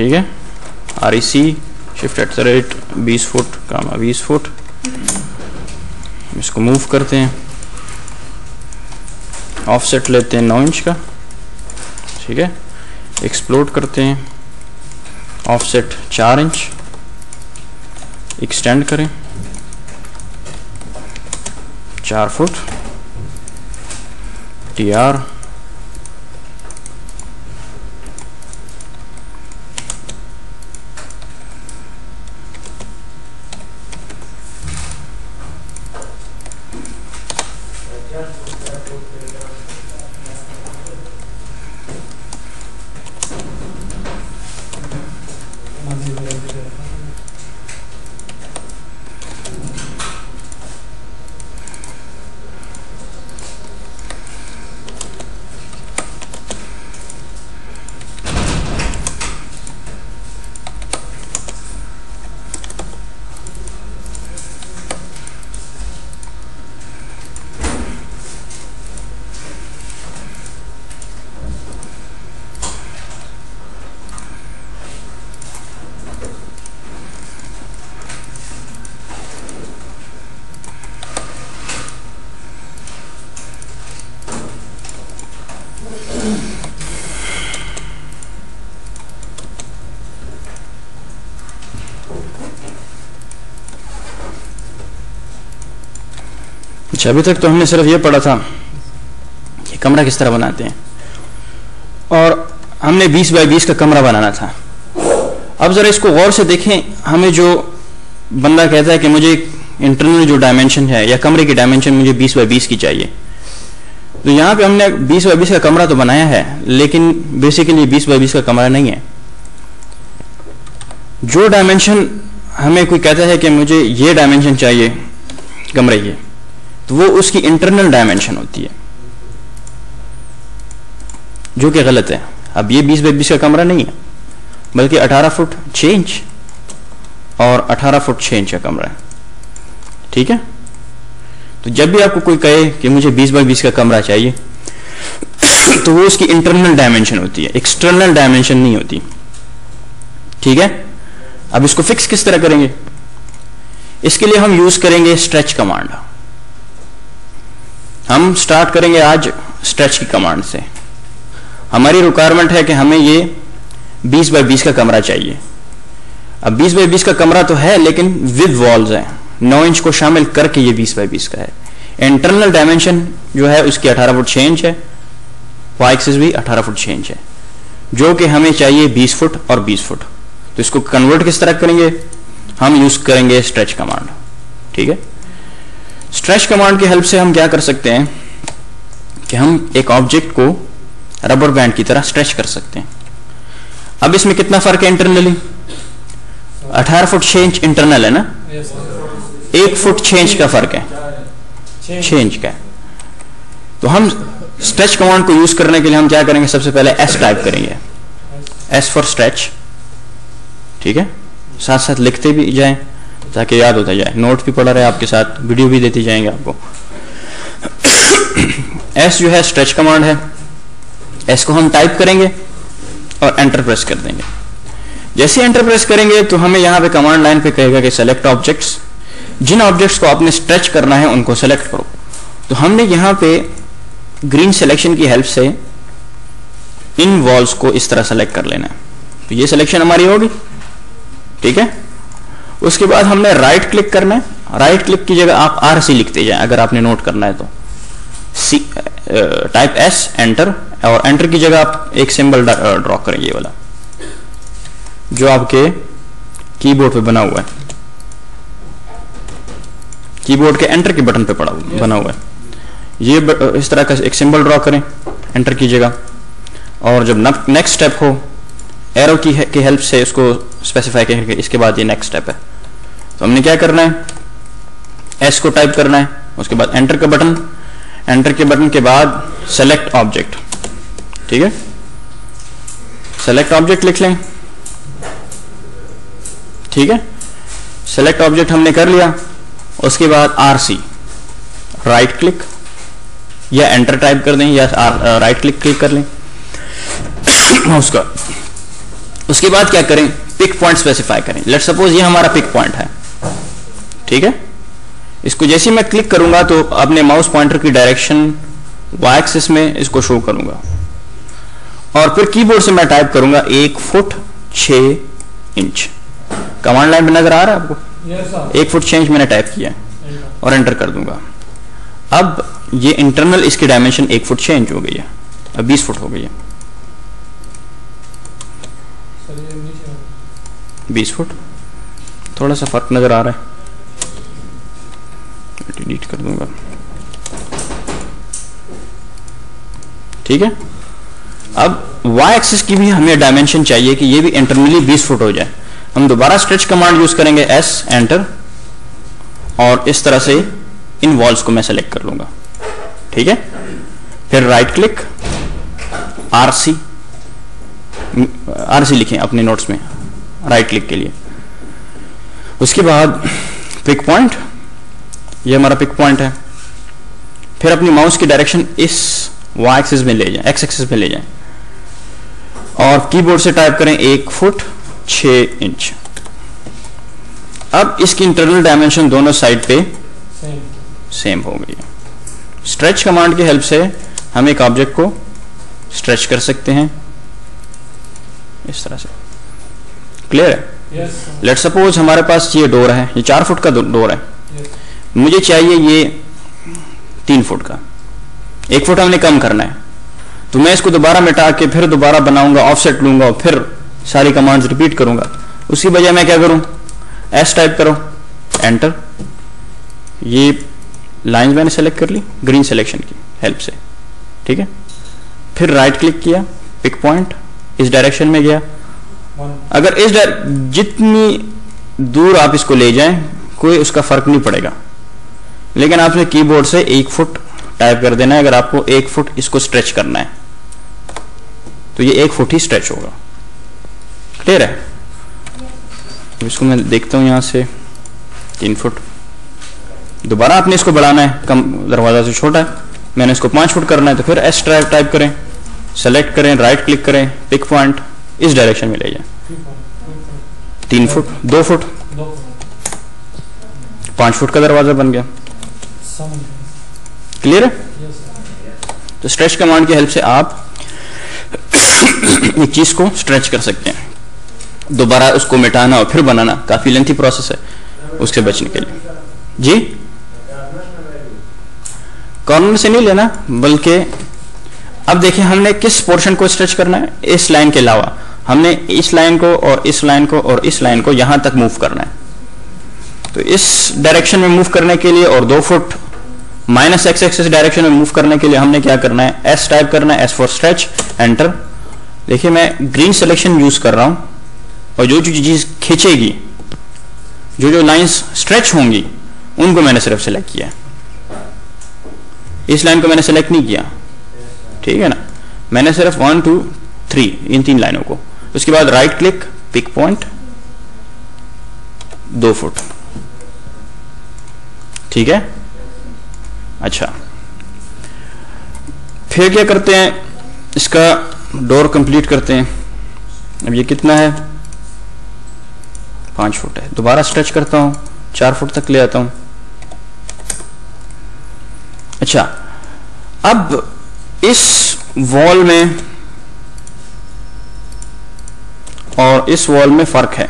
ठीक है। REC shift at the rate 20 foot comma 20 foot, इसको मूव करते हैं, ऑफसेट लेते हैं 9 इंच का, ठीक है, एक्सप्लोड करते हैं, ऑफसेट 4 इंच, एक्सटेंड करें 4 फुट, TR अच्छा। अभी तक तो हमने सिर्फ ये पढ़ा था कि कमरा किस तरह बनाते हैं, और हमने 20 बाई 20 का कमरा बनाना था। अब जरा इसको गौर से देखें, हमें जो बंदा कहता है कि मुझे इंटरनल जो डायमेंशन है या कमरे की डायमेंशन मुझे 20 बाई 20 की चाहिए, तो यहाँ पे हमने 20 बाई 20 का कमरा तो बनाया है, लेकिन बेसिकली 20 बाई 20 का कमरा नहीं है। जो डायमेंशन हमें कोई कहता है कि मुझे ये डायमेंशन चाहिए कमरे की, तो वो उसकी इंटरनल डायमेंशन होती है, जो कि गलत है। अब ये 20 बाई 20 का कमरा नहीं है, बल्कि 18 फुट 6 इंच और 18 फुट 6 इंच का कमरा है, ठीक है। तो जब भी आपको कोई कहे कि मुझे 20 बाई 20 का कमरा चाहिए, तो वो उसकी इंटरनल डायमेंशन होती है, एक्सटर्नल डायमेंशन नहीं होती, ठीक है। अब इसको फिक्स किस तरह करेंगे? इसके लिए हम यूज करेंगे स्ट्रेच कमांड। हम स्टार्ट करेंगे आज स्ट्रेच की कमांड से। हमारी रिक्वायरमेंट है कि हमें ये 20 बाई 20 का कमरा चाहिए। अब 20 बाई 20 का कमरा तो है, लेकिन विद वॉल्स है, 9 इंच को शामिल करके ये 20 बाई 20 का है। इंटरनल डायमेंशन जो है उसकी 18 फुट 6 इंच है, वाई एक्सिस भी 18 फुट 6 इंच है, जो कि हमें चाहिए 20 फुट और 20 फुट। तो इसको कन्वर्ट किस तरह करेंगे? हम यूज करेंगे स्ट्रेच कमांड, ठीक है। स्ट्रेच कमांड की हेल्प से हम क्या कर सकते हैं कि हम एक ऑब्जेक्ट को रबर बैंड की तरह स्ट्रेच कर सकते हैं। अब इसमें कितना फर्क है इंटरनली? 18 फुट 6 इंच इंटरनल है ना, 1 फुट 6 इंच का फर्क है, 6 इंच का है। तो हम स्ट्रेच कमांड को यूज करने के लिए हम क्या करेंगे? सबसे पहले एस टाइप करेंगे, एस फॉर स्ट्रेच, ठीक है। साथ साथ लिखते भी जाएं ताकि याद होता जाए, नोट भी पढ़ा रहे आपके साथ, वीडियो भी देती जाएंगे आपको। एस जो है स्ट्रेच कमांड है, एस को हम टाइप करेंगे और एंटर प्रेस कर देंगे। जैसे एंटर प्रेस करेंगे तो हमें यहाँ पे कमांड लाइन पे कहेगा कि सेलेक्ट ऑब्जेक्ट्स, जिन ऑब्जेक्ट्स को आपने स्ट्रेच करना है उनको सेलेक्ट करो। तो हमने यहाँ पे ग्रीन सिलेक्शन की हेल्प से इन वॉल्स को इस तरह सेलेक्ट कर लेना है, तो ये सिलेक्शन हमारी होगी, ठीक है। उसके बाद हमने राइट क्लिक करना है, राइट क्लिक की जगह आप RC लिखते जाएं अगर आपने नोट करना है तो, टाइप S एंटर, और एंटर की जगह आप एक सिंबल ड्रॉ करेंगे, ये वाला जो आपके कीबोर्ड पे बना हुआ है, कीबोर्ड के एंटर के बटन पे पड़ा हुआ बना हुआ है, ये इस तरह का एक सिंबल ड्रॉ करें एंटर की जगह, और जब नेक्स्ट स्टेप हो एरो की हेल्प से उसको स्पेसिफाई करके इसके बाद ये नेक्स्ट स्टेप है। तो हमने क्या करना है? एस को टाइप करना है, उसके बाद एंटर का बटन, एंटर के बटन के बाद सेलेक्ट ऑब्जेक्ट, ठीक है, सेलेक्ट ऑब्जेक्ट लिख लें, ठीक है। सेलेक्ट ऑब्जेक्ट हमने कर लिया, उसके बाद RC राइट क्लिक, या एंटर टाइप कर दें या राइट क्लिक कर लें, उसका उसके बाद क्या करें, पिक पॉइंट स्पेसिफाई करें। लेट्स सपोज ये हमारा पिक पॉइंट है, ठीक है। इसको जैसे ही मैं क्लिक करूंगा तो अपने माउस पॉइंटर की डायरेक्शन y एक्सिस में इसको शो करूंगा और फिर कीबोर्ड से मैं टाइप करूंगा 1 फुट 6 इंच। कमांड लाइन में नजर आ रहा है आपको? Yes sir. 1 फुट 6 इंच मैंने टाइप किया और एंटर कर दूंगा। अब ये इंटरनल इसकी डायमेंशन 1 फुट 6 इंच हो गई है, अब 20 फुट हो गई है, 20 फुट। थोड़ा सा फर्क नजर आ रहा है, डिलीट कर दूंगा, ठीक है। अब y एक्सिस की भी हमें डायमेंशन चाहिए कि ये भी इंटरनली 20 फुट हो जाए। हम दोबारा स्ट्रेच कमांड यूज करेंगे, s एंटर, और इस तरह से इन वॉल्स को मैं सेलेक्ट कर लूंगा, ठीक है। फिर राइट क्लिक, आरसी लिखें अपने नोट्स में राइट क्लिक के लिए। उसके बाद पिक पॉइंट, ये हमारा पिक पॉइंट है। फिर अपनी माउस की डायरेक्शन इस y एक्सिस में ले जाएं, x एक्सिस में ले जाएं और कीबोर्ड से टाइप करें 1 फुट 6 इंच। अब इसकी इंटरनल डायमेंशन दोनों साइड पे सेम हो गई है। स्ट्रेच कमांड की हेल्प से हम एक ऑब्जेक्ट को स्ट्रेच कर सकते हैं इस तरह से। क्लियर है? लेट्स सपोज हमारे पास ये डोर है, ये 4 फुट का डोर है। मुझे चाहिए ये 3 फुट का, 1 फुट हमने कम करना है, तो मैं इसको दोबारा मिटा के फिर दोबारा बनाऊंगा, ऑफसेट लूंगा और फिर सारी कमांड्स रिपीट करूंगा। उसकी बजाय मैं क्या करूं, एस टाइप करो, एंटर, ये लाइन मैंने सेलेक्ट कर ली ग्रीन सिलेक्शन की हेल्प से, ठीक है। फिर राइट क्लिक किया, पिक पॉइंट इस डायरेक्शन में गया। अगर इस जितनी दूर आप इसको ले जाएं कोई उसका फर्क नहीं पड़ेगा, लेकिन आपने कीबोर्ड से 1 फुट टाइप कर देना है अगर आपको 1 फुट इसको स्ट्रेच करना है, तो ये 1 फुट ही स्ट्रेच होगा। क्लियर है? इसको मैं देखता हूं यहां से, 3 फुट। दोबारा आपने इसको बढ़ाना है, कम दरवाजा से छोटा है, मैंने इसको 5 फुट करना है, तो फिर एस टाइप करें, सेलेक्ट करें, राइट क्लिक करें, पिक पॉइंट इस डायरेक्शन में ले जाए, 3 फुट, 2 फुट, 5 फुट का दरवाजा बन गया। क्लियर है? तो स्ट्रेच कमांड की हेल्प से आप एक चीज को स्ट्रेच कर सकते हैं। दोबारा उसको मिटाना और फिर बनाना काफी लेंथी प्रोसेस है, उससे बचने के लिए जी कॉर्नर से नहीं लेना, बल्कि अब देखिए हमने किस पोर्शन को स्ट्रेच करना है। इस लाइन के अलावा हमने इस लाइन को और इस लाइन को और इस लाइन को यहां तक मूव करना है, तो इस डायरेक्शन में मूव करने के लिए और 2 foot minus X axis direction में मूव करने के लिए हमने क्या करना है, एस टाइप करना है, एस फॉर स्ट्रेच, एंटर। देखिए मैं ग्रीन सिलेक्शन यूज कर रहा हूं और जो जो चीज खींचेगी, जो जो लाइंस स्ट्रेच होंगी उनको मैंने सिर्फ सेलेक्ट किया, इस लाइन को मैंने सेलेक्ट नहीं किया, ठीक है ना। मैंने सिर्फ 1, 2, 3 इन 3 लाइनों को। उसके बाद right click, pick point, 2 foot, ठीक है। अच्छा, फिर क्या करते हैं, इसका डोर कंप्लीट करते हैं। अब ये कितना है, 5 फुट है। दोबारा स्ट्रेच करता हूं, 4 फुट तक ले आता हूं। अच्छा, अब इस वॉल में और इस वॉल में फर्क है,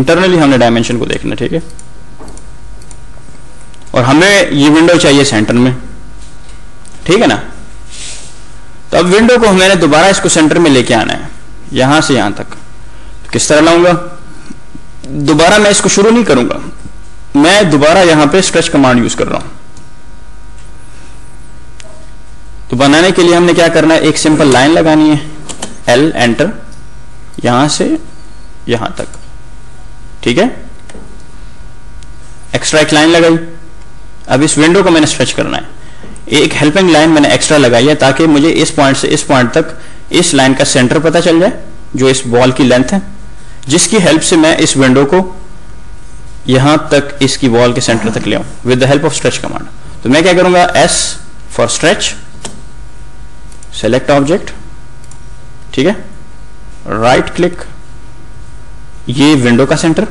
इंटरनली हमने डायमेंशन को देखना, ठीक है। और हमें ये विंडो चाहिए सेंटर में, ठीक है ना। तो अब विंडो को हमें दोबारा इसको सेंटर में लेके आना है, यहां से यहां तक। तो किस तरह लाऊंगा, दोबारा मैं इसको शुरू नहीं करूंगा, मैं दोबारा यहां पे स्ट्रेच कमांड यूज कर रहा हूं। तो बनाने के लिए हमने क्या करना है, एक सिंपल लाइन लगानी है, एल एंटर, यहां से यहां तक, ठीक है। एक्स्ट्रा एक लाइन लगाई। अब इस विंडो को मैंने स्ट्रेच करना है, एक हेल्पिंग लाइन मैंने एक्स्ट्रा लगाई है ताकि मुझे इस पॉइंट से इस पॉइंट तक इस लाइन का सेंटर पता चल जाए, जो इस बॉल की लेंथ है, जिसकी हेल्प से मैं इस विंडो को यहां तक इसकी बॉल के सेंटर तक ले आऊं with the help of stretch command. तो मैं क्या करूंगा, S for stretch, select object, ठीक है, राइट क्लिक, ये विंडो का सेंटर,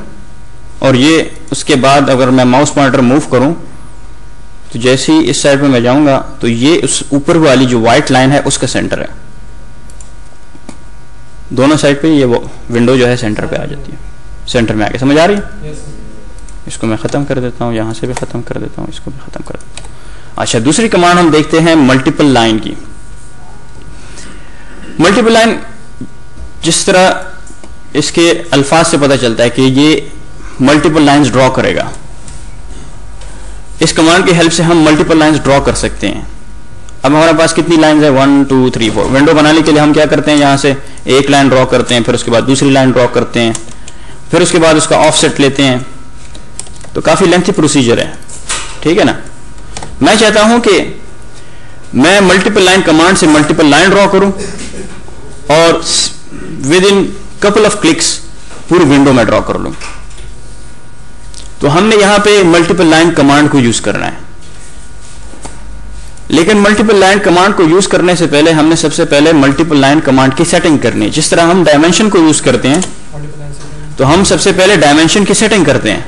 और ये उसके बाद अगर मैं माउस पॉइंटर मूव करूं तो जैसे ही इस साइड में मैं जाऊंगा तो ये उस ऊपर वाली जो वाइट लाइन है उसका सेंटर है। दोनों साइड पे ये वो विंडो जो है सेंटर पे आ जाती है, सेंटर में आके। समझ आ रही है? इसको मैं ख़त्म कर देता हूँ, यहाँ से भी ख़त्म कर देता हूँ, इसको भी ख़त्म कर देता हूँ। अच्छा, दूसरी कमांड हम देखते हैं मल्टीपल लाइन की। मल्टीपल लाइन जिस तरह इसके अल्फाज से पता चलता है कि ये मल्टीपल लाइंस ड्रॉ करेगा, इस कमांड की हेल्प से हम मल्टीपल लाइंस ड्रॉ कर सकते हैं। अब हमारे पास कितनी लाइंस है, 1 2 3 4। विंडो बनाने के लिए हम क्या करते हैं, यहाँ से एक लाइन ड्रॉ करते हैं, फिर उसके बाद दूसरी लाइन ड्रॉ करते हैं, फिर उसके बाद उसका ऑफसेट लेते हैं। तो काफ़ी लेंथी प्रोसीजर है, ठीक है ना। मैं चाहता हूं कि मैं मल्टीपल लाइन कमांड से मल्टीपल लाइन ड्रॉ करूं और with in couple of clicks पूरी विंडो में ड्रॉ कर लूं। तो हमने यहां पे मल्टीपल लाइन कमांड को यूज करना है, लेकिन मल्टीपल लाइन कमांड को यूज करने से पहले हमने सबसे पहले मल्टीपल लाइन कमांड की सेटिंग करनी है। जिस तरह हम डायमेंशन को यूज करते हैं तो हम सबसे पहले डायमेंशन की सेटिंग करते हैं,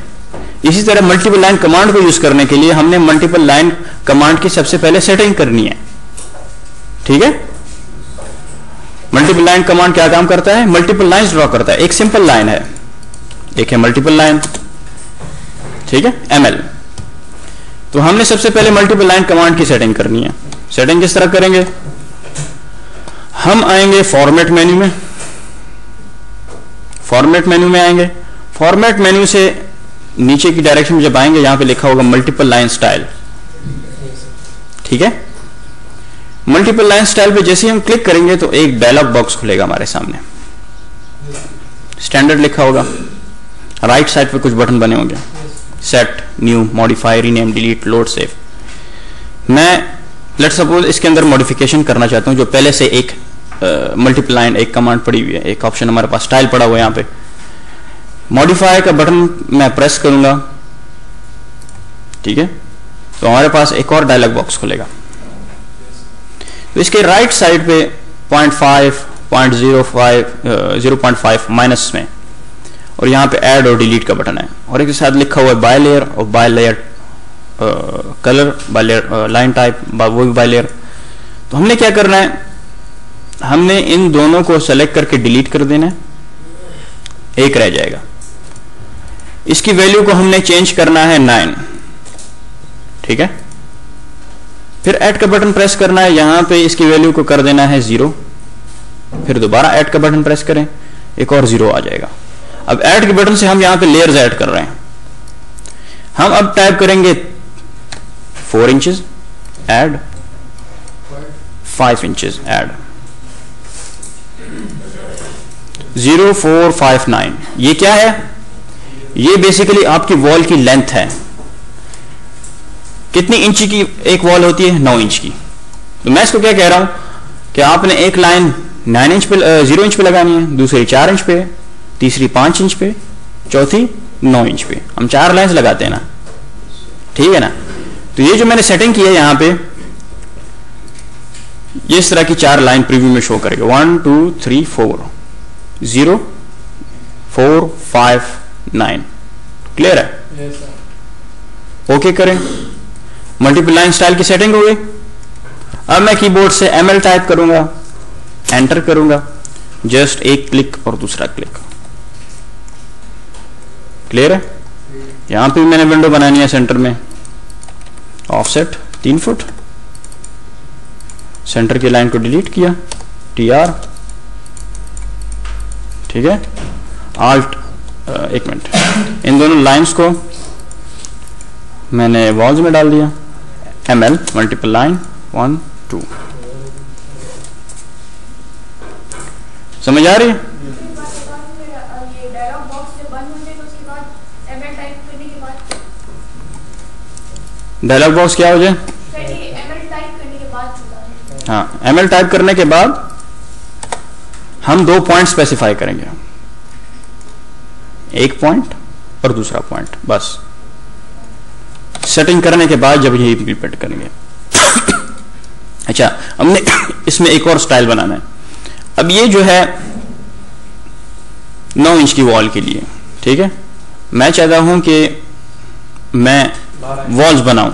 इसी तरह मल्टीपल लाइन कमांड को यूज करने के लिए हमने मल्टीपल लाइन कमांड की सबसे पहले सेटिंग करनी है, ठीक है। मल्टीपल लाइन कमांड क्या काम करता है, मल्टीपल लाइंस ड्रॉ करता है। एक सिंपल लाइन है, एक है मल्टीपल लाइन, ठीक है, एमएल। तो हमने सबसे पहले मल्टीपल लाइन कमांड की सेटिंग करनी है। सेटिंग किस तरह करेंगे, हम आएंगे फॉर्मेट मेन्यू में। फॉर्मेट मेन्यू में आएंगे, फॉर्मेट मेन्यू से नीचे की डायरेक्शन में जब आएंगे यहां पे लिखा होगा मल्टीपल लाइन स्टाइल, ठीक है। मल्टीपल लाइन स्टाइल पे जैसे ही हम क्लिक करेंगे तो एक डायलॉग बॉक्स खुलेगा हमारे सामने। स्टैंडर्ड लिखा होगा, राइट साइड पे कुछ बटन बने होंगे, set, new, modify, rename, delete, load, save. मैं लेट्स सपोज इसके अंदर मॉडिफिकेशन करना चाहता हूं, जो पहले से एक मल्टीपल लाइन एक कमांड पड़ी हुई है, एक ऑप्शन हमारे पास स्टाइल पड़ा हुआ है। यहाँ पे मॉडिफाई का बटन मैं प्रेस करूंगा, ठीक है, तो हमारे पास एक और डायलॉग बॉक्स खुलेगा। तो इसके राइट साइड पे 0.5, 0.05, 0.5 माइनस में, और यहाँ पे ऐड और डिलीट का बटन है, और एक साथ लिखा हुआ है बाय लेयर और by layer colour, by layer line type, वो भी बाय लेयर। तो हमने क्या करना है, हमने इन दोनों को सेलेक्ट करके डिलीट कर देना है, एक रह जाएगा। इसकी वैल्यू को हमने चेंज करना है 9, ठीक है। फिर ऐड का बटन प्रेस करना है, यहां पे इसकी वैल्यू को कर देना है 0, फिर दोबारा ऐड का बटन प्रेस करें, एक और 0 आ जाएगा। अब ऐड के बटन से हम यहां पे लेयर्स ऐड कर रहे हैं। हम अब टाइप करेंगे 4 इंचेस ऐड, 5 इंचेस ऐड, 0459। ये क्या है, ये बेसिकली आपकी वॉल की लेंथ है। कितनी इंच की एक वॉल होती है, 9 इंच की। तो मैं इसको क्या कह रहा हूं कि आपने एक लाइन 9 इंच पे, 0 इंच पे लगानी है, दूसरी 4 इंच पे, तीसरी 5 इंच पे, चौथी 9 इंच पे। हम 4 लाइंस लगाते हैं ना, ठीक है ना। तो ये जो मैंने सेटिंग की है यहाँ पे, ये इस तरह की 4 लाइन प्रीव्यू में शो करेगा, 1 2 3 4, 0459। क्लियर है, ओके करें। मल्टीपल लाइन स्टाइल की सेटिंग हो गई। अब मैं कीबोर्ड से एमएल टाइप करूंगा, एंटर करूंगा, जस्ट एक क्लिक और दूसरा क्लिक। क्लियर है, यहां पे मैंने विंडो बनानी है सेंटर में, ऑफसेट 3 फुट, सेंटर की लाइन को डिलीट किया, टीआर, ठीक है, आल्ट, एक मिनट, इन दोनों लाइंस को मैंने वॉल्स में डाल दिया, एमएल मल्टीपल लाइन 1 2। समझ आ रही है? डायलॉग बॉक्स क्या हो जाए, हाँ, एमएल टाइप करने के बाद हम 2 पॉइंट स्पेसिफाई करेंगे, एक पॉइंट और दूसरा पॉइंट। बस सेटिंग करने के बाद जब ये इंप्लीमेंट करेंगे अच्छा, हमने इसमें एक और स्टाइल बनाना है। अब ये जो है 9 इंच की वॉल के लिए। ठीक है, मैं चाहता हूं कि मैं वॉल्स बनाऊं,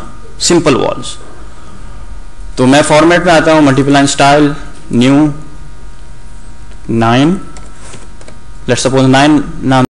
सिंपल वॉल्स। तो मैं फॉर्मेट में आता हूं, multiply style, new 9, let's suppose 9 नाम